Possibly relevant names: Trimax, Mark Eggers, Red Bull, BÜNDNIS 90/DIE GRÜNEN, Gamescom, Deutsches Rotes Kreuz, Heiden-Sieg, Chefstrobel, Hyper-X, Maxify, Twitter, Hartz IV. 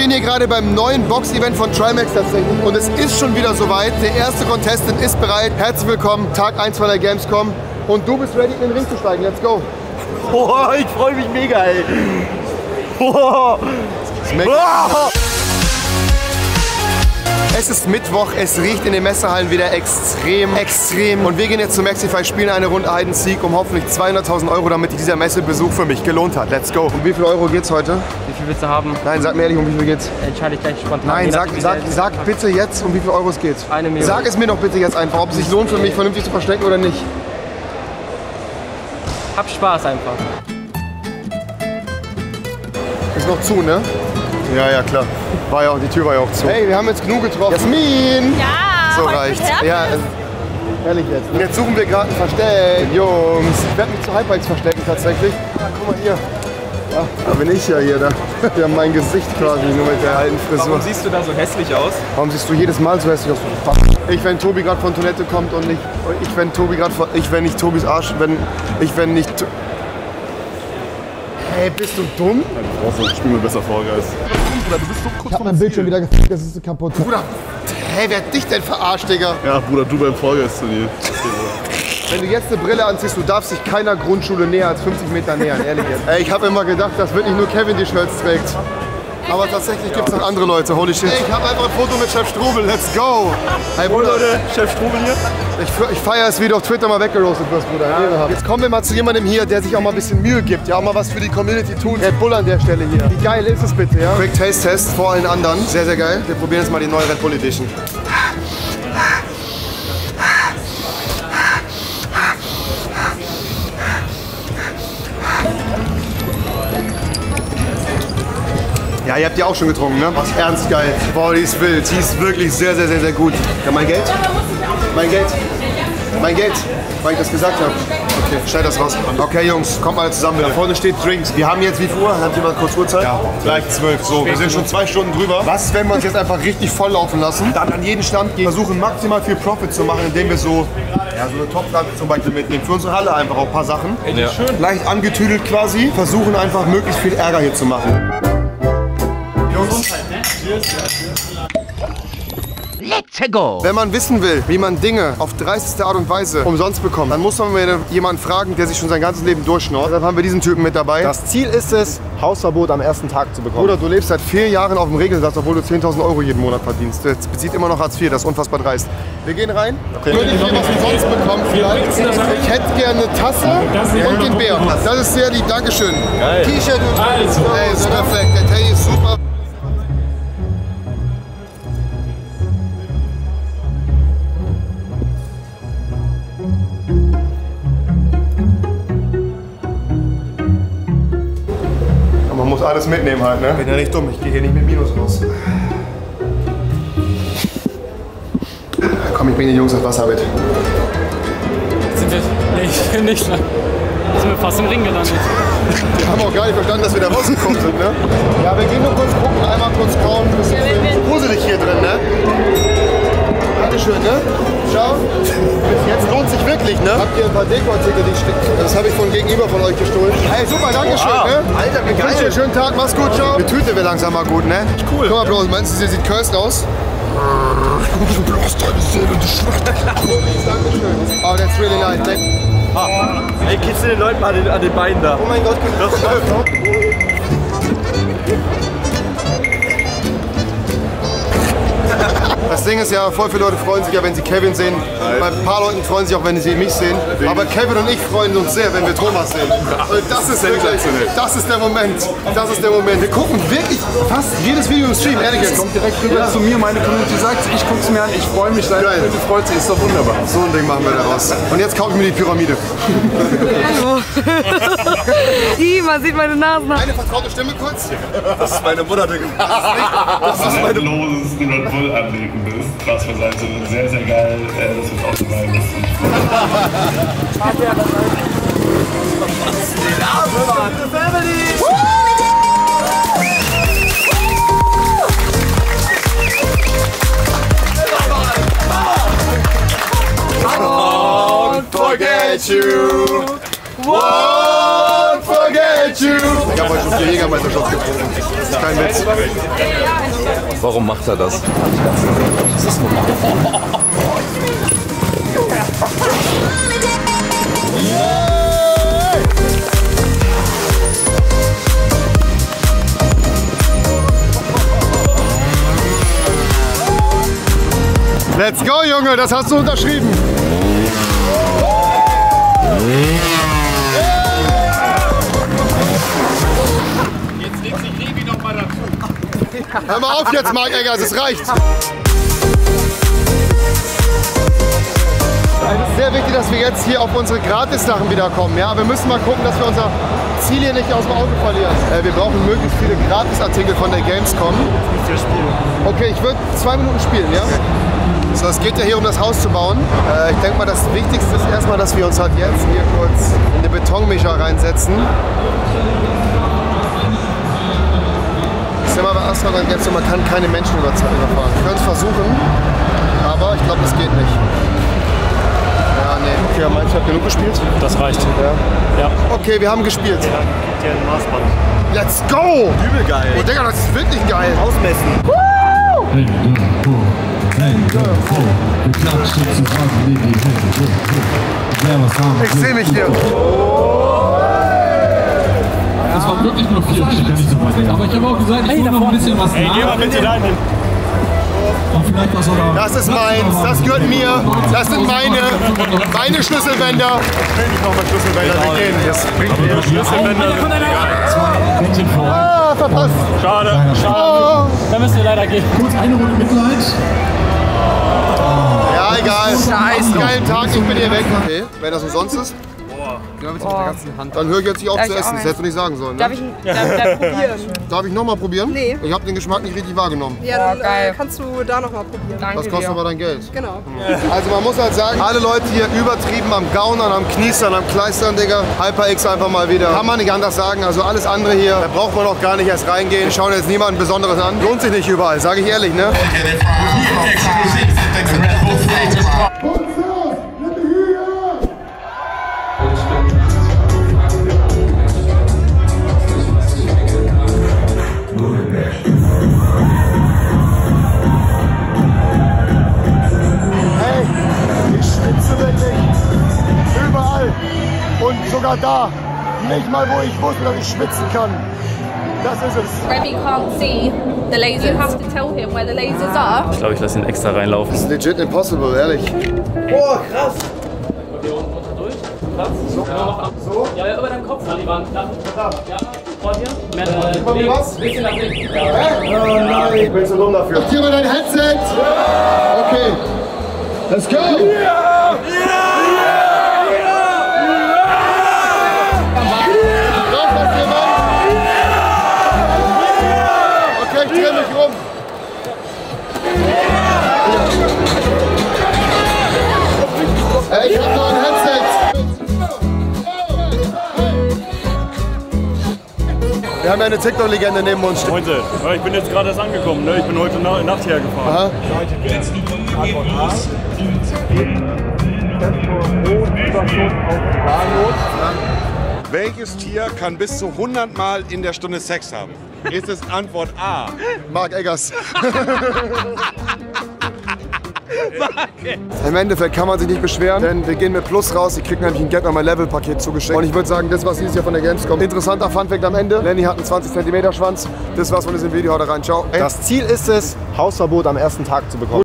stehen hier gerade beim neuen Box-Event von Trimax tatsächlich und es ist schon wieder soweit. Der erste Contestant ist bereit. Herzlich willkommen, Tag 1 von der Gamescom. Und du bist ready, in den Ring zu steigen. Let's go. Oh, ich freue mich mega, ey. Oh. Es ist Mittwoch, es riecht in den Messehallen wieder extrem. Und wir gehen jetzt zu Maxify, spielen eine Runde Heiden-Sieg um hoffentlich 200.000 €, damit dieser Messebesuch für mich gelohnt hat. Let's go. Um wie viel Euro geht's heute? Wie viel willst du haben? Nein, sag mir ehrlich, um wie viel geht's? Entscheide ich gleich spontan. Nein, sag bitte jetzt, um wie viel Euro es geht. 1 Million. Sag es mir doch bitte jetzt einfach, ob es sich lohnt für mich, vernünftig zu verstecken oder nicht. Hab Spaß einfach. Ist noch zu, ne? Ja, ja, klar. War ja auch, die Tür war ja auch zu. Hey, wir haben jetzt genug getroffen. Jasmin! Ja, so reicht's. Ja, also, ehrlich jetzt. Ne? Jetzt suchen wir gerade ein Versteck, Jungs. Ich werde mich zu Hyper-X verstecken tatsächlich. Ja, guck mal hier. Ja, da bin ich ja hier. Da. Wir haben mein Gesicht quasi nur mit der alten Frisur. Warum siehst du da so hässlich aus? Warum siehst du jedes Mal so hässlich aus? Ich, wenn Tobi gerade von Toilette kommt und nicht. Ich, wenn Tobi gerade von. Ich, wenn nicht Tobis Arsch. Wenn nicht. Ey, bist du dumm? Du brauchst Spiel mir besser vor, Guys. Du bist so kurz. Ich hab mein Bildschirm wieder gefickt, das ist kaputt. Bruder, hey, wer hat dich denn verarscht, Digga? Ja, Bruder, du beim Vorgeist-Turnier. Wenn du jetzt eine Brille anziehst, du darfst dich keiner Grundschule näher als 50 Meter nähern, ehrlich jetzt. Ey, ich hab immer gedacht, dass wirklich nur Kevin die Shirts trägt. Aber tatsächlich gibt's noch andere Leute, holy shit. Ey, ich hab einfach ein Foto mit Chefstrobel, let's go! Hi, Bruder. Leute, Chefstrobel hier. Ich feiere es, wie du auf Twitter mal weggerostet wirst, Bruder. Ja. Jetzt kommen wir mal zu jemandem hier, der sich auch mal ein bisschen Mühe gibt, ja, auch mal was für die Community tut. Red Bull an der Stelle hier. Wie geil ist es bitte, ja? Quick Taste Test vor allen anderen. Sehr, sehr geil. Wir probieren jetzt mal die neue Red Bull Edition. Ja, ihr habt die auch schon getrunken, ne? Was ernst geil. Boah, die ist wild. Die ist wirklich sehr, sehr, sehr, sehr gut. Ja, mein Geld? Mein Geld? Mein Geld? Weil ich das gesagt habe. Okay, schneid das raus. Okay, Jungs, kommt mal zusammen. Da vorne steht Drinks. Wir haben jetzt wie viel Uhr? Hat jemand kurz Uhrzeit? Ja, gleich 12. So, wir sind schon 2 Stunden drüber. Was, wenn wir uns jetzt einfach richtig voll laufen lassen? Dann an jeden Stand gehen, versuchen maximal viel Profit zu machen, indem wir so, ja, so eine Top-Platte zum Beispiel mitnehmen. Für unsere Halle einfach auch ein paar Sachen. Ja. Leicht angetüdelt quasi. Versuchen einfach möglichst viel Ärger hier zu machen. Let's go! Wenn man wissen will, wie man Dinge auf dreisteste Art und Weise umsonst bekommt, dann muss man jemanden fragen, der sich schon sein ganzes Leben durchschnorrt. Deshalb haben wir diesen Typen mit dabei. Das Ziel ist es, Hausverbot am ersten Tag zu bekommen. Bruder, du lebst seit 4 Jahren auf dem Regelsatz, obwohl du 10.000 € jeden Monat verdienst. Das bezieht immer noch Hartz IV, das ist unfassbar dreist. Wir gehen rein. Okay. Würde ich hier was umsonst bekommen vielleicht? Ich hätte gerne eine Tasse und den Bär. Das ist sehr lieb, Dankeschön. T-Shirt und alles. Ey, so perfekt. Der Teddy ist super. Alles mitnehmen halt, ne? Bin ja nicht dumm, ich gehe hier nicht mit Minus raus. Komm, ich bringe die Jungs auf Wasser mit. Sind wir nicht lang. Sind wir fast im Ring gelandet. Wir haben auch gar nicht verstanden, dass wir da rausgekommen sind, ne? Ja, wir gehen nur kurz gucken, einmal kurz kauen. Das ist gruselig hier drin, ne? Dankeschön, ne? Ciao. Bis jetzt lohnt sich wirklich, ne? Habt ihr ein paar Dekoartikel, die stecken? Das habe ich von gegenüber von euch gestohlen. Hey, super, dankeschön, ne? Alter, wie geil. Ich wünsche dir einen schönen Tag, mach's gut, ciao. Die Tüte wäre langsam mal gut, ne? Cool. Guck mal bloß, meinst du, sie sieht cursed aus? Du brauchst deine Seele, du Schwacht. Dankeschön. Oh, that's really nice. Ey, kitzel den Leuten mal an den Beinen da. Oh mein Gott, das läuft. Das Ding ist ja, voll viele Leute freuen sich ja, wenn sie Kevin sehen. Bei ein paar Leuten freuen sich auch, wenn sie mich sehen. Aber Kevin und ich freuen uns sehr, wenn wir Thomas sehen. Und das ist wirklich, das ist der Moment. Das ist der Moment. Wir gucken wirklich fast jedes Video im Stream, ehrlich jetzt. Kommt direkt rüber zu mir, meine Community sagt, ich guck's mir an, ich freue mich, deine Community freut sich, ist doch wunderbar. So ein Ding machen wir daraus. Und jetzt kaufe ich mir die Pyramide. Hallo. I, man sieht meine Nase. Eine vertraute Stimme kurz. Das ist meine Mutter, Digga. Das ist meine Red Bull anlegen. Was für Seite, sehr, sehr geil, das wird auch dabei. Won't forget you. Won't forget you. die Jägermeisterschaft getrunken. Das ist kein Witz. Warum macht er das? Das ist normal. Let's go, Junge, das hast du unterschrieben. Jetzt legt sich Levi noch mal dazu. Hör mal auf jetzt, Mark Eggers, es reicht. Es ist sehr wichtig, dass wir jetzt hier auf unsere Gratis-Sachen wiederkommen. Ja? Wir müssen mal gucken, dass wir unser Ziel hier nicht aus dem Auge verlieren. Wir brauchen möglichst viele Gratis-Artikel von der Gamescom. Okay, ich würde 2 Minuten spielen, ja? So, es geht ja hier um das Haus zu bauen. Ich denke mal, das Wichtigste ist erstmal, dass wir uns halt jetzt hier kurz in den Betonmischer reinsetzen. Ich sehe mal bei Astro und jetzt, man kann keine Menschen überfahren. Wir können es versuchen, aber ich glaube, das geht nicht. Ja, nee. Okay, meinst du, ich habe genug gespielt? Das reicht. Ja. Ja. Okay, wir haben gespielt. Ja, gibt ja ein Maßband. Let's go! Übel geil. Oh, Digga, das ist wirklich geil. Ausmessen. Woo! Ich sehe mich hier. Das war wirklich nur 4 Stück, aber ich habe auch gesagt, ich hole noch ein bisschen was nach. Ey, geh mal bitte rein. Das ist meins, das gehört mir, das sind meine Schlüsselbänder. Ich will nicht nochmal Schlüsselbänder, wir gehen jetzt. Schlüsselbänder. Ah, verpasst. Schade. Da müssen wir leider gehen. Kurz eine Runde Mitleid. Ja, egal. Scheiße. Geilen Tag, ich bin hier weg. Okay, wenn das umsonst ist, dann höre ich jetzt nicht auf zu essen. Das hättest du nicht sagen sollen. Ne? Darf ich probieren? Darf ich nochmal probieren? Nee. Ich habe den Geschmack nicht richtig wahrgenommen. Ja, dann kannst du da nochmal probieren. Danke, das kostet aber dein Geld. Genau. Also man muss halt sagen, alle Leute hier übertrieben am Gaunern, am Kniestern, am Kleistern, Digga. Hyper-X einfach mal wieder. Kann man nicht anders sagen. Also alles andere hier, da braucht man auch gar nicht erst reingehen. Wir schauen jetzt niemanden Besonderes an. Lohnt sich nicht überall, sage ich ehrlich, ne? Sogar da, nicht mal wo ich wusste, dass ich schwitzen kann. Das ist es. Remy can't see the laser. You have to tell him where the lasers are. Ich glaube, ich lasse ihn extra reinlaufen. Das ist legit impossible, ehrlich. Boah, krass. Hier unten runter durch. Krass. So. Ja. So. Ja, über deinen Kopf an die Wand. Da. Ja. Vor dir. Mehr was? Bisschen nach links. Ja. Nein. Ich bin zu dumm dafür. Ach, hier mal dein Headset. Yeah. Okay. Let's go. Yeah. Yeah. Ich hab noch ein Headset! Wir haben ja eine TikTok-Legende neben uns stehen. Heute, ich bin jetzt gerade erst angekommen, ne? Ich bin heute Nacht hergefahren. Aha. Welches Tier kann bis zu 100 Mal in der Stunde Sex haben? Ist es Antwort A? Mark Eggers. Im Endeffekt kann man sich nicht beschweren, denn wir gehen mit Plus raus. Ich kriege nämlich ein Get on My Level Paket zugeschickt. Und ich würde sagen, das was dieses Jahr von der Gamescom kommt. Interessanter Funfact am Ende. Lenny hat einen 20 cm Schwanz. Das war's von diesem Video. Haut rein, ciao. Das Ziel ist es, Hausverbot am ersten Tag zu bekommen.